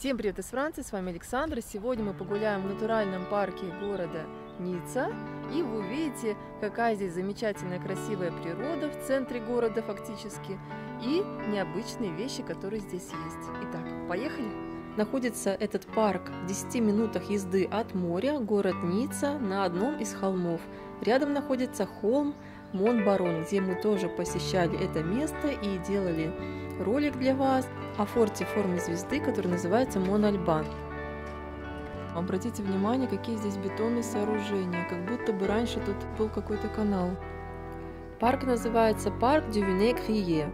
Всем привет из Франции, с вами Александра. Сегодня мы погуляем в натуральном парке города Ницца, и вы увидите, какая здесь замечательная, красивая природа в центре города фактически, и необычные вещи, которые здесь есть. Итак, поехали! Находится этот парк в 10 минутах езды от моря, город Ницца, на одном из холмов. Рядом находится холм Мон Барон, где мы тоже посещали это место и делали ролик для вас о форте в форме звезды, который называется Мон Альбан. Обратите внимание, какие здесь бетонные сооружения, как будто бы раньше тут был какой-то канал. Парк называется Парк дю Винегрие.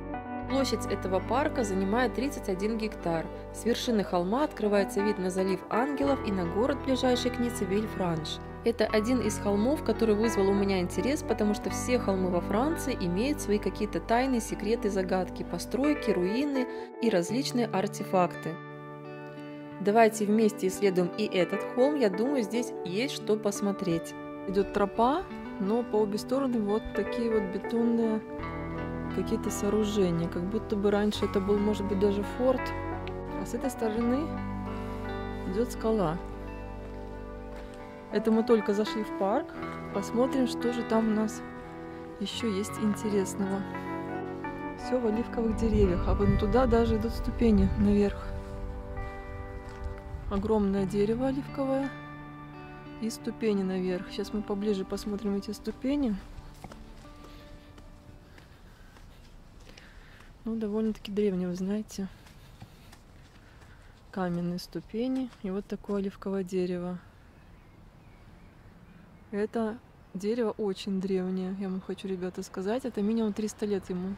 Площадь этого парка занимает 31 гектар. С вершины холма открывается вид на залив Ангелов и на город, ближайший к Ницце, Вильфранш. Это один из холмов, который вызвал у меня интерес, потому что все холмы во Франции имеют свои какие-то тайны, секреты, загадки, постройки, руины и различные артефакты. Давайте вместе исследуем и этот холм. Я думаю, здесь есть что посмотреть. Идет тропа, но по обе стороны вот такие вот бетонные какие-то сооружения, как будто бы раньше это был, может быть, даже форт. А с этой стороны идет скала. Это мы только зашли в парк. Посмотрим, что же там у нас еще есть интересного. Все в оливковых деревьях, а вон туда даже идут ступени наверх. Огромное дерево оливковое и ступени наверх. Сейчас мы поближе посмотрим эти ступени. Ну, довольно-таки древние, вы знаете. Каменные ступени и вот такое оливковое дерево. Это дерево очень древнее, я вам хочу, ребята, сказать. Это минимум 300 лет ему.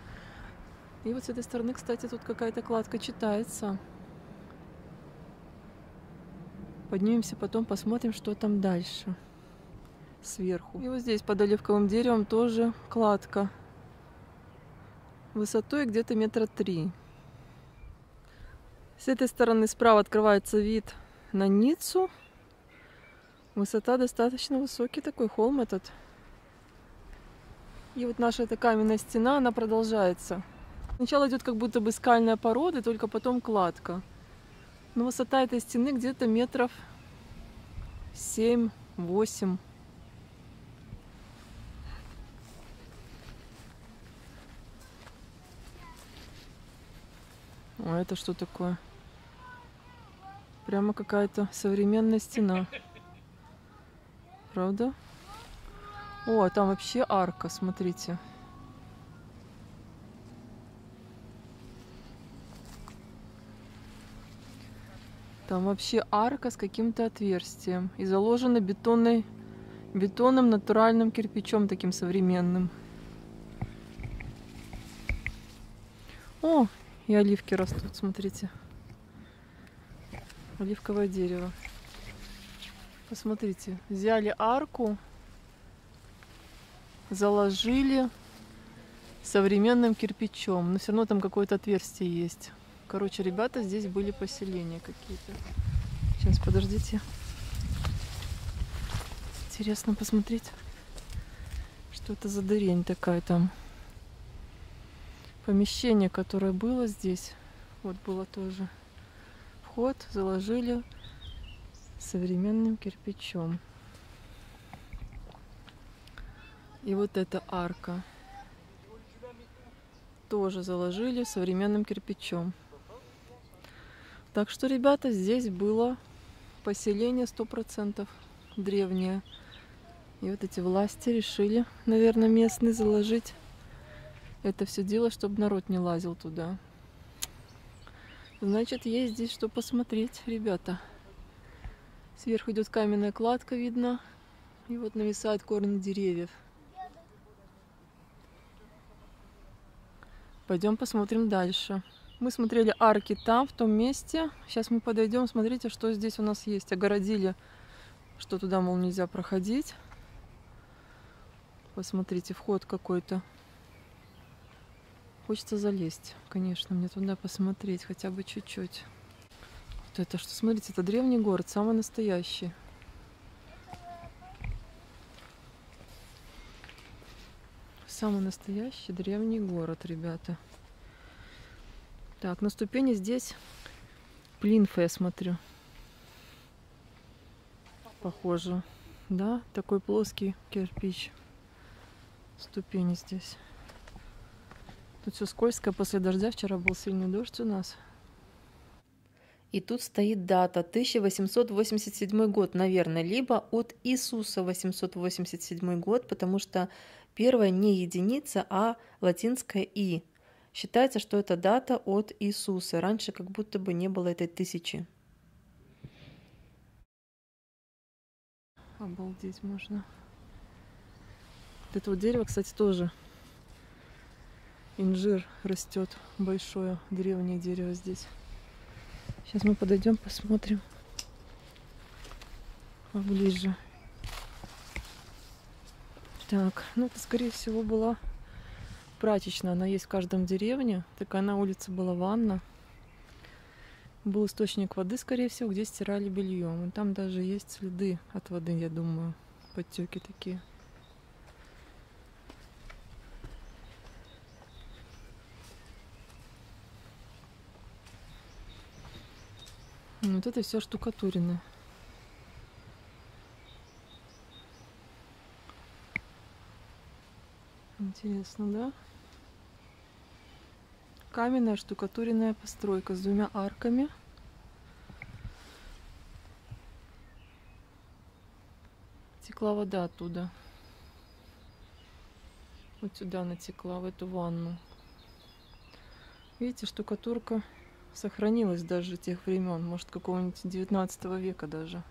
И вот с этой стороны, кстати, тут какая-то кладка читается. Поднимемся потом, посмотрим, что там дальше. Сверху. И вот здесь под оливковым деревом тоже кладка. Высотой где-то 3 метра. С этой стороны справа открывается вид на Ниццу. Высота достаточно высокий такой холм этот. И вот наша эта каменная стена, она продолжается. Сначала идет как будто бы скальная порода, только потом кладка. Но высота этой стены где-то 7–8 метров. А это что такое? Прямо какая-то современная стена. Правда? О, а там вообще арка, смотрите. Там вообще арка с каким-то отверстием. И заложена бетонным натуральным кирпичом таким современным. О! И оливки растут, смотрите. Оливковое дерево. Посмотрите, взяли арку, заложили современным кирпичом. Но все равно там какое-то отверстие есть. Короче, ребята, здесь были поселения какие-то. Сейчас, подождите. Интересно посмотреть, что это за дырень такая там. Помещение, которое было здесь, вот было тоже вход, заложили современным кирпичом. И вот эта арка тоже заложили современным кирпичом. Так что, ребята, здесь было поселение 100% древнее. И вот эти власти решили, наверное, местные заложить это все дело, чтобы народ не лазил туда. Значит, есть здесь что посмотреть, ребята. Сверху идет каменная кладка, видно. И вот нависают корни деревьев. Пойдем посмотрим дальше. Мы смотрели арки там, в том месте. Сейчас мы подойдем, смотрите, что здесь у нас есть. Огородили, что туда, мол, нельзя проходить. Посмотрите, вход какой-то. Хочется залезть, конечно, мне туда посмотреть, хотя бы чуть-чуть. Вот это что, смотрите, это древний город, самый настоящий. Самый настоящий древний город, ребята. Так, на ступени здесь плинфа, я смотрю. Похоже. Да, такой плоский кирпич. Ступени здесь. Тут все скользко. После дождя вчера был сильный дождь у нас. И тут стоит дата 1887 год, наверное, либо от Иисуса 887 год, потому что первая не единица, а латинская «и». Считается, что это дата от Иисуса. Раньше как будто бы не было этой тысячи. Обалдеть можно. Вот это вот дерево, кстати, тоже. Инжир растет, большое древнее дерево здесь. Сейчас мы подойдем, посмотрим поближе. Так, ну это, скорее всего, была прачечная. Она есть в каждом деревне. Такая на улице была ванна. Был источник воды, скорее всего, где стирали белье. И там даже есть следы от воды, я думаю. Подтеки такие. Вот это все штукатурено. Интересно, да? Каменная штукатуренная постройка с двумя арками. Текла вода оттуда. Вот сюда натекла, в эту ванну. Видите, штукатурка сохранилась даже тех времен, может, какого-нибудь 19 века даже.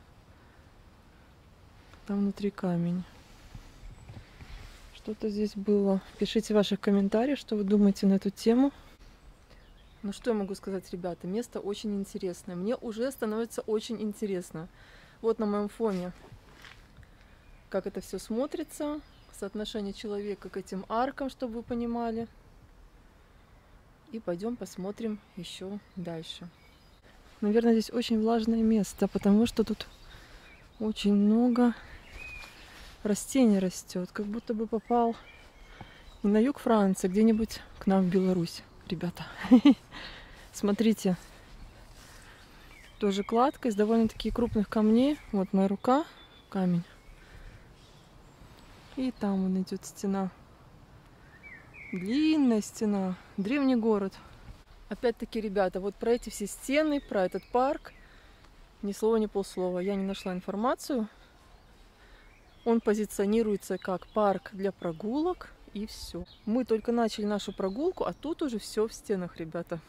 Там внутри камень. Что-то здесь было. Пишите в ваших комментариях, что вы думаете на эту тему. Ну что я могу сказать, ребята, место очень интересное. Мне уже становится очень интересно. Вот на моем фоне, как это все смотрится. Соотношение человека к этим аркам, чтобы вы понимали. И пойдем посмотрим еще дальше. Наверное, здесь очень влажное место, потому что тут очень много растений растет. Как будто бы попал не на юг Франции, где-нибудь к нам в Беларусь, ребята. Смотрите, тоже кладка из довольно-таки крупных камней. Вот моя рука, камень. И там он идет, стена. Длинная стена. Древний город. Опять-таки, ребята, вот про эти все стены, про этот парк ни слова, ни полслова. Я не нашла информацию. Он позиционируется как парк для прогулок, и все. Мы только начали нашу прогулку, а тут уже все в стенах, ребята.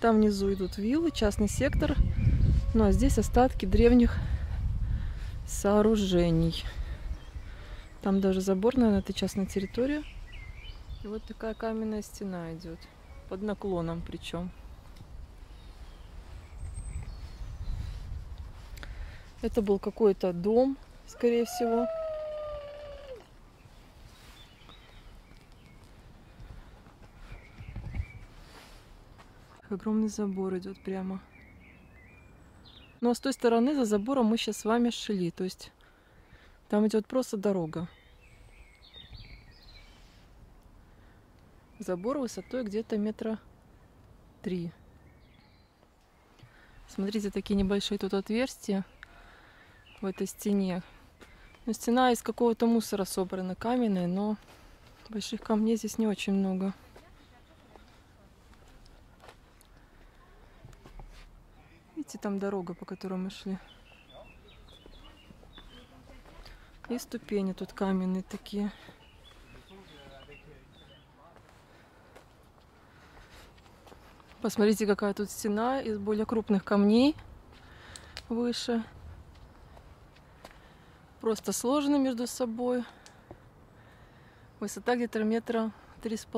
Там внизу идут виллы, частный сектор. Ну а здесь остатки древних сооружений. Там даже забор, наверное, это частная территория. И вот такая каменная стена идет, под наклоном причем. Это был какой-то дом, скорее всего. Огромный забор идет прямо. Ну а с той стороны за забором мы сейчас с вами шли, то есть там идет просто дорога. Забор высотой где-то 3 метра. Смотрите, такие небольшие тут отверстия в этой стене. Но стена из какого-то мусора собрана, каменная, но больших камней здесь не очень много. Видите, там дорога, по которой мы шли. И ступени тут каменные такие. Посмотрите, какая тут стена из более крупных камней выше. Просто сложены между собой. Высота где-то 3,5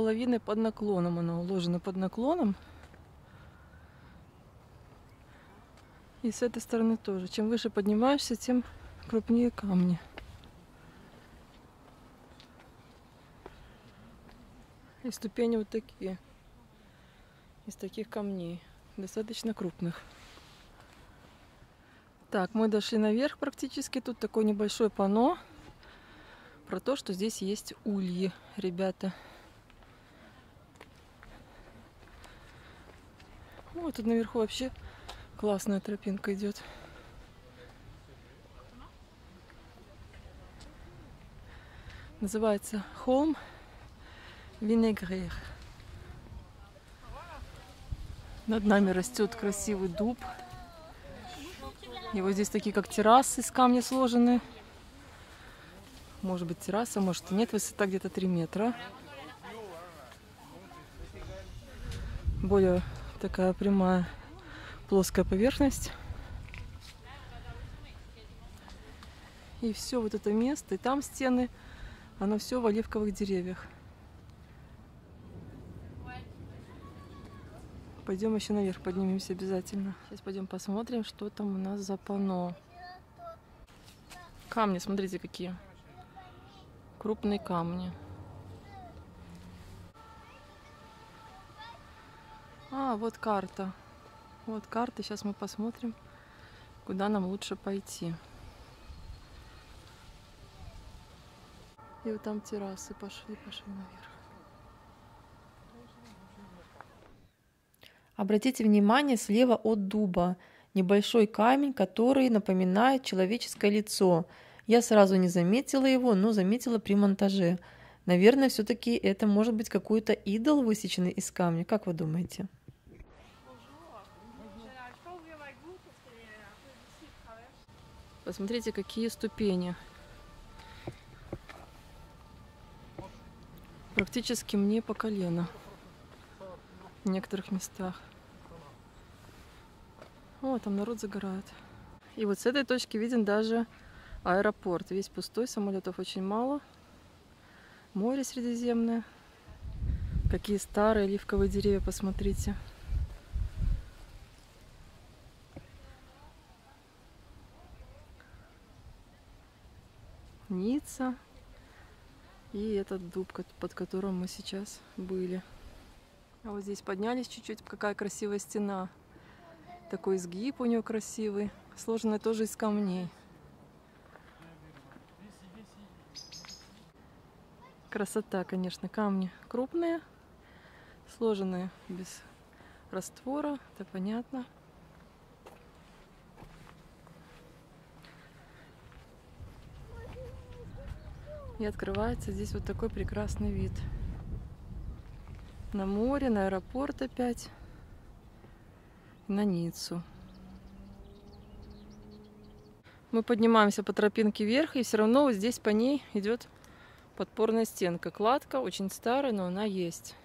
метра под наклоном. Она уложена под наклоном. И с этой стороны тоже. Чем выше поднимаешься, тем крупнее камни. И ступени вот такие. Из таких камней, достаточно крупных. Так, мы дошли наверх практически. Тут такое небольшое панно про то, что здесь есть ульи, ребята. Вот тут наверху вообще классная тропинка идет. Называется Холм Винегрие. Над нами растет красивый дуб. И вот здесь такие как террасы из камня сложены. Может быть терраса, может и нет. Высота где-то 3 метра. Более такая прямая плоская поверхность. И все вот это место, и там стены, оно все в оливковых деревьях. Пойдем еще наверх, поднимемся обязательно. Сейчас пойдем посмотрим, что там у нас за панно. Камни, смотрите, какие. Крупные камни. А, вот карта. Вот карта. Сейчас мы посмотрим, куда нам лучше пойти. И вот там террасы. Пошли наверх. Обратите внимание, слева от дуба небольшой камень, который напоминает человеческое лицо. Я сразу не заметила его, но заметила при монтаже. Наверное, все-таки это может быть какой-то идол, высеченный из камня. Как вы думаете? Посмотрите, какие ступени. Практически мне по колено в некоторых местах. О, там народ загорает. И вот с этой точки виден даже аэропорт. Весь пустой, самолетов очень мало. Море Средиземное. Какие старые оливковые деревья, посмотрите. Ницца. И этот дуб, под которым мы сейчас были. А вот здесь поднялись чуть-чуть. Какая красивая стена. Такой изгиб у нее красивый. Сложенный тоже из камней. Красота, конечно. Камни крупные. Сложенные без раствора. Это понятно. И открывается здесь вот такой прекрасный вид. На море, на аэропорт опять, на Ниццу. Мы поднимаемся по тропинке вверх, и все равно вот здесь по ней идет подпорная стенка. Кладка очень старая, но она есть.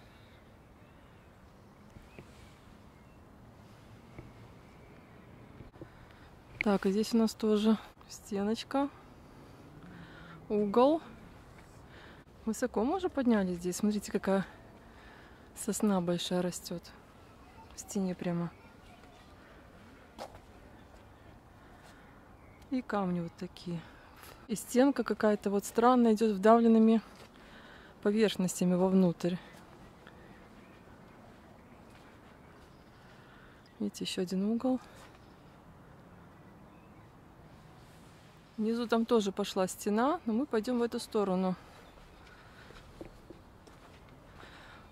Так, и здесь у нас тоже стеночка, угол. Высоко мы уже поднялись здесь. Смотрите, какая сосна большая растет в стене прямо. И камни вот такие. И стенка какая-то вот странная идет вдавленными поверхностями вовнутрь. Видите, еще один угол. Внизу там тоже пошла стена, но мы пойдем в эту сторону.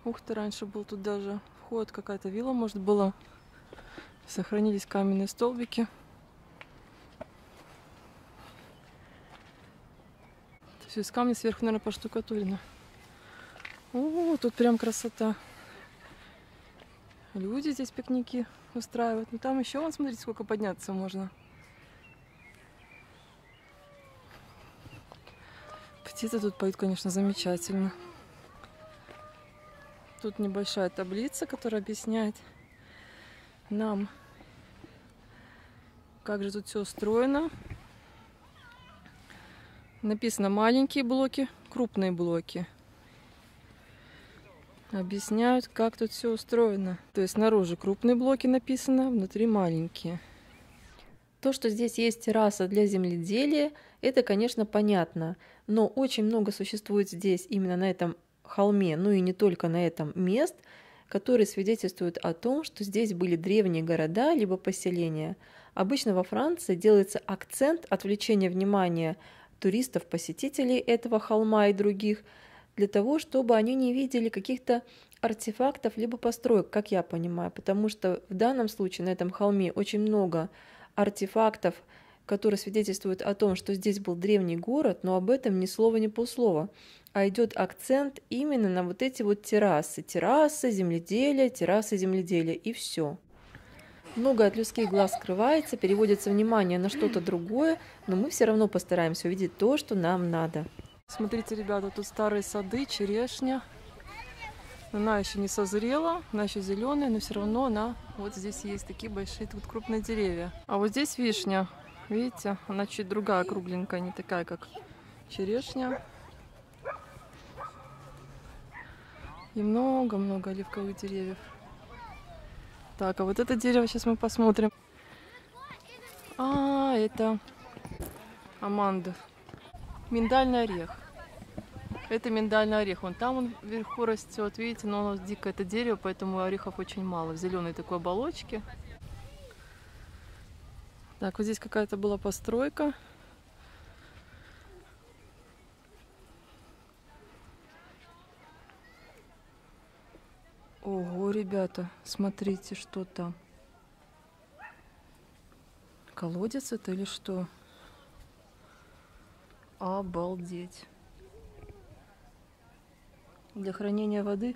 Ух ты, раньше был тут даже вход, какая-то вилла, может, была. Сохранились каменные столбики. Все из камня, сверху, наверное, поштукатурено. О, тут прям красота. Люди здесь пикники устраивают. Ну там еще, вон, смотрите, сколько подняться можно. Птицы тут поют, конечно, замечательно. Тут небольшая таблица, которая объясняет нам, как же тут все устроено. Написано маленькие блоки, крупные блоки. Объясняют, как тут все устроено. То есть снаружи крупные блоки написано, внутри маленькие. То, что здесь есть терраса для земледелия, это, конечно, понятно. Но очень много существует здесь, именно на этом холме, ну и не только на этом, мест, которые свидетельствуют о том, что здесь были древние города либо поселения. Обычно во Франции делается акцент отвлечения внимания туристов, посетителей этого холма и других, для того, чтобы они не видели каких-то артефактов либо построек, как я понимаю, потому что в данном случае на этом холме очень много артефактов, которые свидетельствуют о том, что здесь был древний город, но об этом ни слова, ни полслова, а идет акцент именно на вот эти вот террасы. Террасы, земледелие, и все. Много от людских глаз скрывается, переводится внимание на что-то другое, но мы все равно постараемся увидеть то, что нам надо. Смотрите, ребята, тут старые сады, черешня. Она еще не созрела, она еще зеленая, но все равно она вот здесь есть такие большие тут крупные деревья. А вот здесь вишня. Видите, она чуть другая, кругленькая, не такая, как черешня. И много-много оливковых деревьев. Так, а вот это дерево сейчас мы посмотрим. А, это аманда. Миндальный орех. Это миндальный орех. Вон там он вверху растет, видите, но оно дикое, это дерево, поэтому орехов очень мало. В зеленой такой оболочке. Так, вот здесь какая-то была постройка. Ого, ребята, смотрите, что там. Колодец это или что? Обалдеть. Для хранения воды.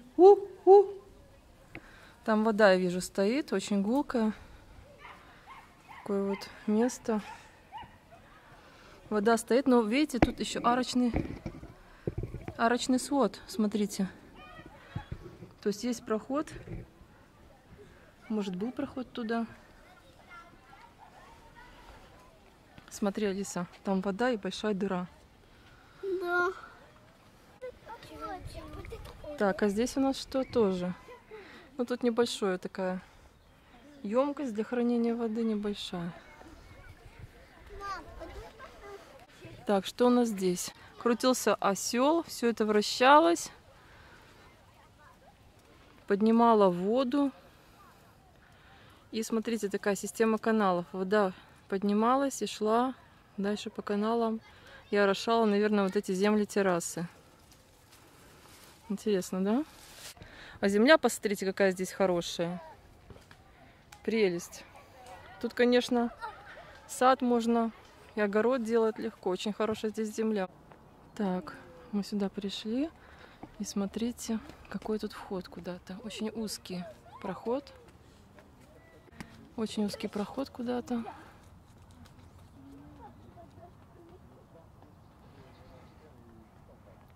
Там вода, я вижу, стоит, очень гулкая. Такое вот место. Вода стоит, но видите, тут еще арочный свод, смотрите. То есть есть проход. Может, был проход туда. Смотри, Алиса, там вода и большая дыра. Да. Так, а здесь у нас что тоже? Ну, тут небольшая такая емкость для хранения воды небольшая. Так, что у нас здесь? Крутился осел, все это вращалось, поднимало воду. И смотрите, такая система каналов. Вода поднималась и шла дальше по каналам. И орошала, наверное, вот эти земли-террасы. Интересно, да? А земля, посмотрите, какая здесь хорошая. Прелесть. Тут, конечно, сад можно и огород делать легко. Очень хорошая здесь земля. Так, мы сюда пришли. И смотрите, какой тут вход куда-то. Очень узкий проход. Очень узкий проход куда-то.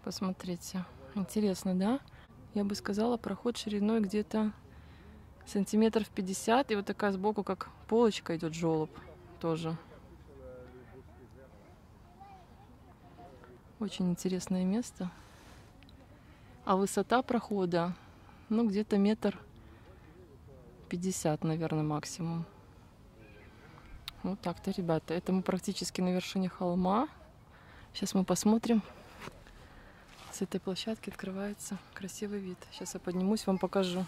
Посмотрите. Интересно, да? Я бы сказала, проход шириной где-то сантиметров 50. И вот такая сбоку, как полочка, идет желоб тоже. Очень интересное место. А высота прохода, ну, где-то 1,50 метра, наверное, максимум. Вот так-то, ребята. Это мы практически на вершине холма. Сейчас мы посмотрим. С этой площадки открывается красивый вид. Сейчас я поднимусь, вам покажу.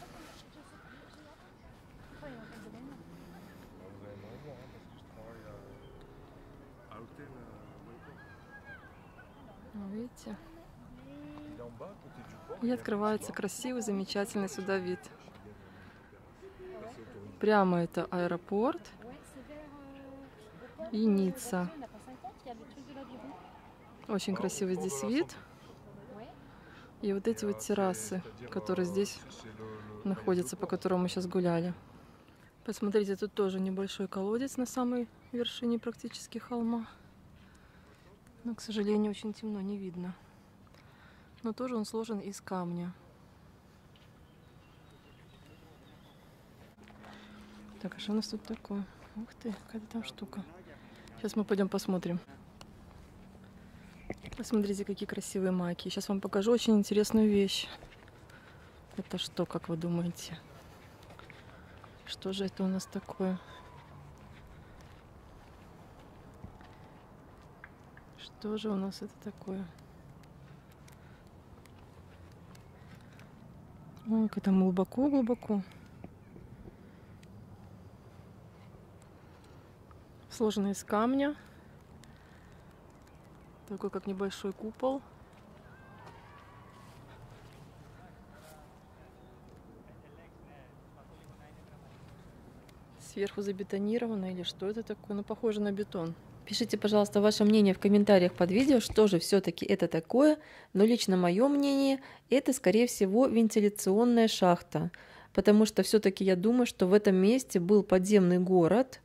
Видите? И открывается красивый, замечательный сюда вид. Прямо это аэропорт и Ницца. Очень красивый здесь вид. И вот эти вот террасы, которые здесь находятся, по которым мы сейчас гуляли. Посмотрите, тут тоже небольшой колодец на самой вершине практически холма. Но, к сожалению, очень темно, не видно. Но тоже он сложен из камня. Так, а что у нас тут такое? Ух ты, какая-то там штука. Сейчас мы пойдем посмотрим. Посмотрите, какие красивые маки. Сейчас вам покажу очень интересную вещь. Это что, как вы думаете? Что же это у нас такое? Что же у нас это такое? Ой, как там глубоко-глубоко. Сложено из камня. Такой, как небольшой купол. сверху забетонировано или что это такое? Ну, похоже на бетон. Пишите, пожалуйста, ваше мнение в комментариях под видео, что же все-таки это такое. Но лично мое мнение, это, скорее всего, вентиляционная шахта. Потому что все-таки я думаю, что в этом месте был подземный город.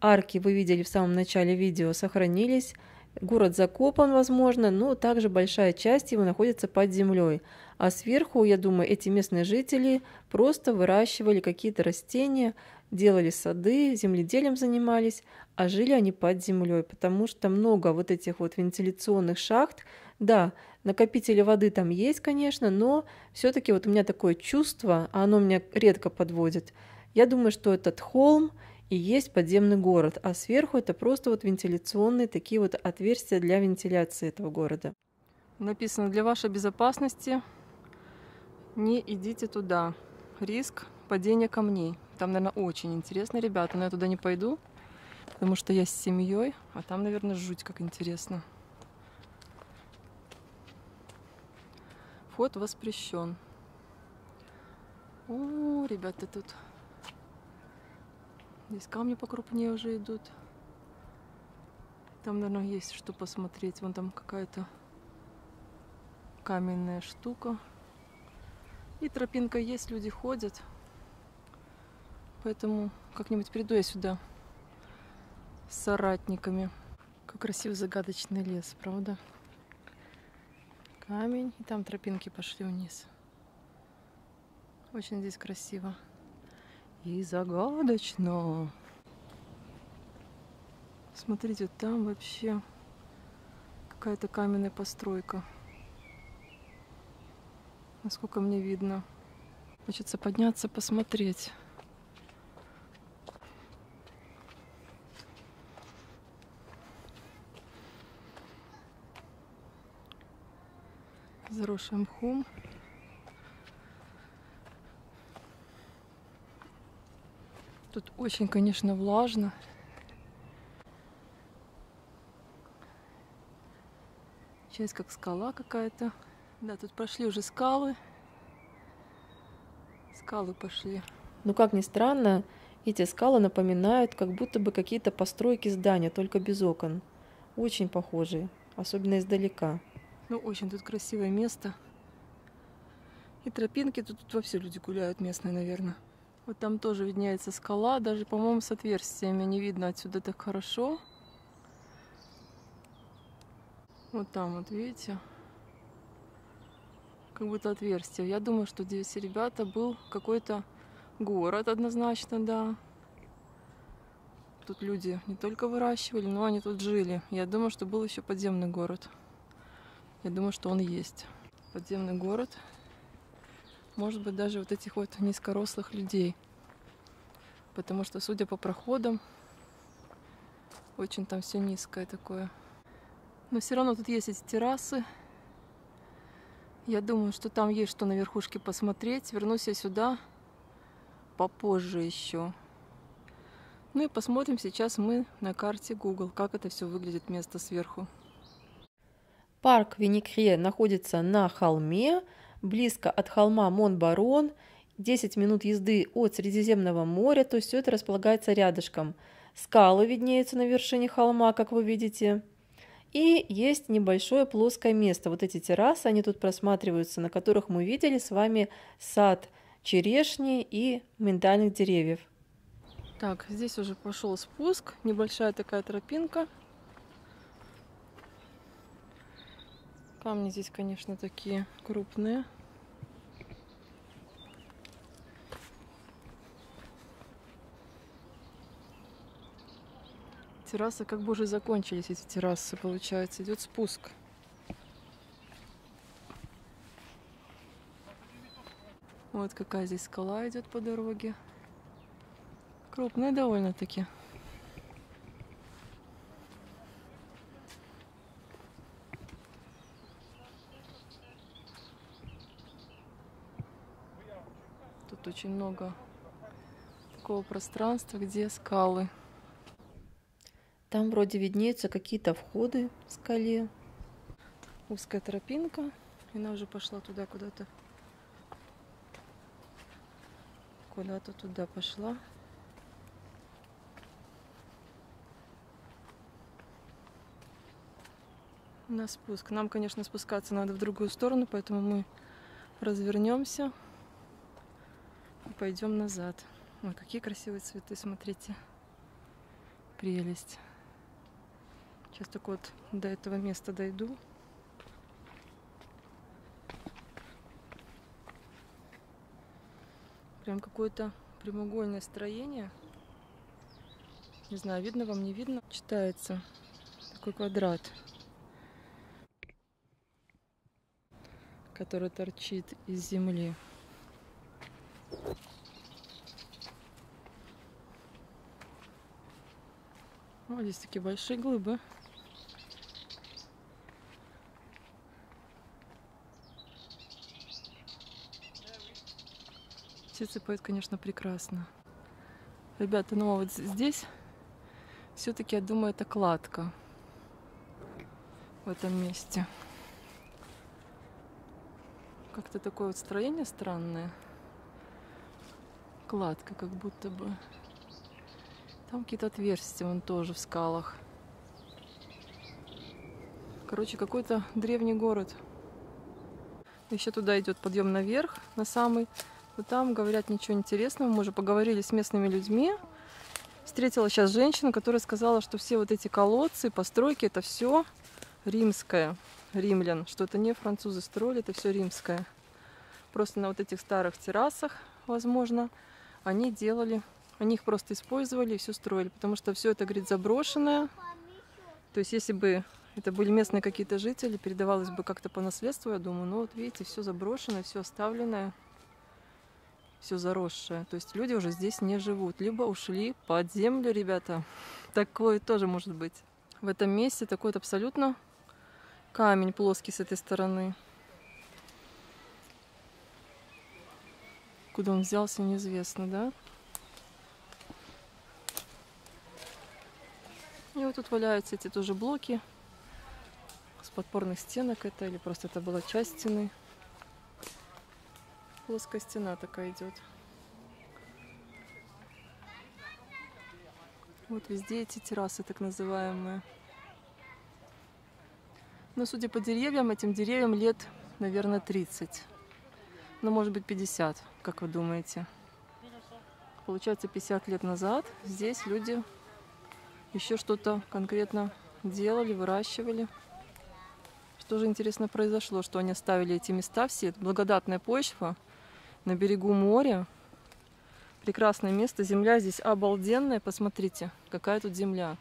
Арки, вы видели в самом начале видео, сохранились. Город закопан, возможно, но также большая часть его находится под землей. А сверху, я думаю, эти местные жители просто выращивали какие-то растения, делали сады, земледелием занимались, а жили они под землей, потому что много вот этих вот вентиляционных шахт. Да, накопители воды там есть, конечно, но все-таки вот у меня такое чувство, а оно меня редко подводит. Я думаю, что этот холм и есть подземный город, а сверху это просто вот вентиляционные такие вот отверстия для вентиляции этого города. Написано: для вашей безопасности не идите туда. Риск падения камней. Там, наверное, очень интересно, ребята, но я туда не пойду, потому что я с семьей, а там, наверное, жуть как интересно. Вход воспрещен. О, ребята, тут... Здесь камни покрупнее уже идут. Там, наверное, есть что посмотреть. Вон там какая-то каменная штука. И тропинка есть, люди ходят. Поэтому как-нибудь приду я сюда с соратниками. Как красив загадочный лес, правда? Камень. И там тропинки пошли вниз. Очень здесь красиво. И загадочно. Смотрите, там вообще какая-то каменная постройка. Насколько мне видно. Хочется подняться, посмотреть. Заросшим мхом. Тут очень, конечно, влажно. Часть как скала какая-то. Да, тут пошли уже скалы. Скалы пошли. Ну, как ни странно, эти скалы напоминают как будто бы какие-то постройки здания, только без окон. Очень похожие, особенно издалека. Ну, очень тут красивое место. И тропинки, тут вообще люди гуляют местные, наверное. Вот там тоже виднеется скала, даже, по-моему, с отверстиями не видно отсюда так хорошо. Вот там вот, видите, как будто отверстие. Я думаю, что здесь, ребята, был какой-то город однозначно, да. Тут люди не только выращивали, но они тут жили. Я думаю, что был еще подземный город. Я думаю, что он есть. Подземный город. Может быть, даже вот этих вот низкорослых людей. Потому что, судя по проходам, очень там все низкое такое. Но все равно тут есть эти террасы. Я думаю, что там есть что на верхушке посмотреть. Вернусь я сюда попозже еще. Ну и посмотрим сейчас мы на карте Google, как это все выглядит место сверху. Парк Винегрие находится на холме. Близко от холма Мон Барон, 10 минут езды от Средиземного моря, то есть все это располагается рядышком. Скалы виднеются на вершине холма, как вы видите. И есть небольшое плоское место. Вот эти террасы, они тут просматриваются, на которых мы видели с вами сад черешни и миндальных деревьев. Так, здесь уже пошел спуск, небольшая такая тропинка. Камни здесь, конечно, такие крупные. Террасы как бы уже закончились, эти террасы, получается. Идет спуск. Вот какая здесь скала идет по дороге. Крупная довольно-таки. Очень много такого пространства, где скалы. Там вроде виднеются какие-то входы в скале. Узкая тропинка. И она уже пошла туда куда-то. Куда-то туда пошла. на спуск. Нам, конечно, спускаться надо в другую сторону, поэтому мы развернемся и пойдем назад. Ой, какие красивые цветы, смотрите. Прелесть. Сейчас только вот до этого места дойду. Прям какое-то прямоугольное строение. Не знаю, видно вам, не видно. Читается такой квадрат, который торчит из земли. О, здесь такие большие глыбы. Птицы поют, конечно, прекрасно. Ребята, ну а вот здесь все-таки, я думаю, это кладка в этом месте. Как-то такое вот строение странное. Кладка как будто бы. Там какие-то отверстия, вон тоже в скалах. Короче, какой-то древний город. Еще туда идет подъем наверх, на самый. Но там, говорят, ничего интересного. Мы уже поговорили с местными людьми. Встретила сейчас женщину, которая сказала, что все вот эти колодцы, постройки, это все римское, римлян. Что это не французы строили, это все римское. Просто на вот этих старых террасах, возможно, они делали... Они их просто использовали и все строили, потому что все это, говорит, заброшенное. То есть, если бы это были местные какие-то жители, передавалось бы как-то по наследству, я думаю. Но вот видите, все заброшенное, все оставленное, все заросшее. То есть люди уже здесь не живут, либо ушли под землю, ребята. Такое тоже может быть. В этом месте такой вот абсолютно камень плоский с этой стороны. Куда он взялся, неизвестно, да? И вот тут валяются эти тоже блоки с подпорных стенок, это или просто это была часть стены. Плоская стена такая идет. Вот везде эти террасы так называемые. Но судя по деревьям, этим деревьям лет, наверное, 30. Ну, может быть, 50, как вы думаете. Получается, 50 лет назад здесь люди... еще что-то конкретно делали, выращивали. Что же, интересно, произошло, что они оставили эти места все. Это благодатная почва на берегу моря. Прекрасное место. Земля здесь обалденная. Посмотрите, какая тут земля.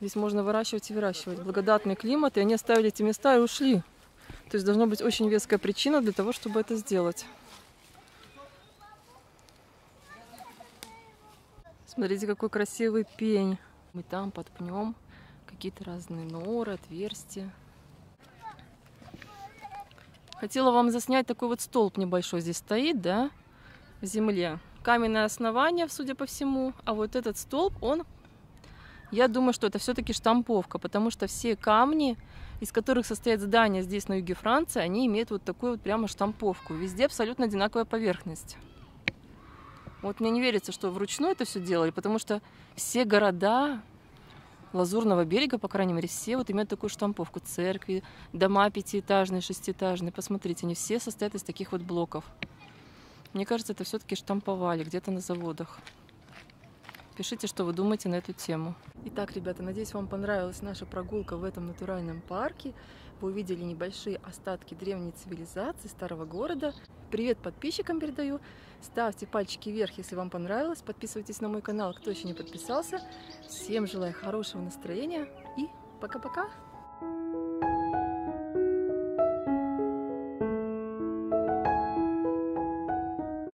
Здесь можно выращивать и выращивать. Благодатный климат. И они оставили эти места и ушли. То есть должна быть очень веская причина для того, чтобы это сделать. Смотрите, какой красивый пень. Мы там под пнем какие-то разные норы, отверстия. Хотела вам заснять такой вот столб небольшой. Здесь стоит, да, в земле. Каменное основание, судя по всему. А вот этот столб, он... Я думаю, что это все-таки штамповка, потому что все камни, из которых состоят здания здесь на юге Франции, они имеют вот такую вот прямо штамповку. Везде абсолютно одинаковая поверхность. Вот мне не верится, что вручную это все делали, потому что все города Лазурного берега, по крайней мере, все вот имеют такую штамповку. Церкви, дома пятиэтажные, шестиэтажные. Посмотрите, они все состоят из таких вот блоков. Мне кажется, это все-таки штамповали где-то на заводах. Пишите, что вы думаете на эту тему. Итак, ребята, надеюсь, вам понравилась наша прогулка в этом натуральном парке. Вы увидели небольшие остатки древней цивилизации, старого города. Привет подписчикам передаю. Ставьте пальчики вверх, если вам понравилось. Подписывайтесь на мой канал, кто еще не подписался. Всем желаю хорошего настроения и пока-пока!